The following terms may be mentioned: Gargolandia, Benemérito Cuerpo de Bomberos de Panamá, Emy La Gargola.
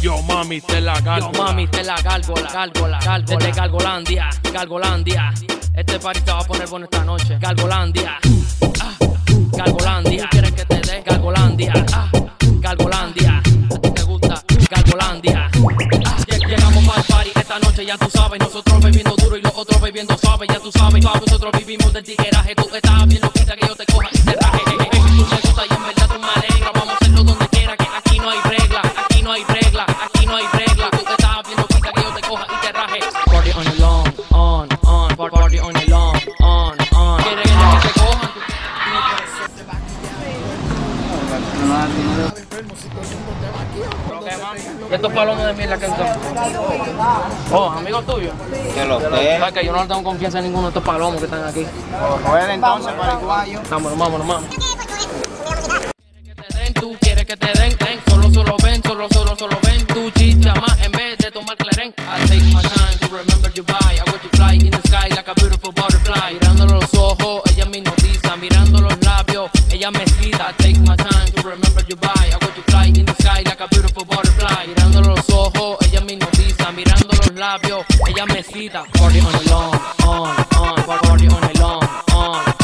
Yo mami te la gárgola. Yo mami te la gárgola, gárgola, gárgola. Desde Gargolandia, Gargolandia. Este party se va a poner bueno esta noche. Gargolandia, ah, Gargolandia. ¿Quieres que te dé? Gargolandia, ah, Gargolandia. ¿A ti te gusta? Gargolandia, ah. Llegamos para el party esta noche, ya tú sabes. Nosotros bebiendo duro y los otros bebiendo suave, ya tú sabes. Nosotros vivimos del tigueraje. Tú estás bien loquita que yo te coja y te traje. Tú me gusta y en verdad tú me alegras. Vamos a hacerlo donde quiera, que aquí no hay regla. Aquí no hay regla, aquí no hay regla. Tú estás bien loquita que yo te coja y te raje. Party on the lawn, on. Party on the lawn, on. ¿Quieres que te cojan? Estos palomos de mierda que son. Oh, amigos tuyos. Que los tengo. Que yo no tengo confianza en ninguno de estos palomos que están aquí. Joder, entonces, paraguayo. Vámonos. Quieres que te den, ten. Solo ven. Tú chicha más en vez de tomar cleren. I take my time to remember you by. I watch you fly in the sky like a beautiful butterfly. Mirándole los ojos, ella me hipnotiza. Mirando los labios, ella me excita. I take my time to remember you by. I watch you fly in the sky like a beautiful butterfly. Mirándole los ojos, ella me hipnotiza. Mirando los labios, ella me excita. Party on the lawn, on. Party on the lawn, on.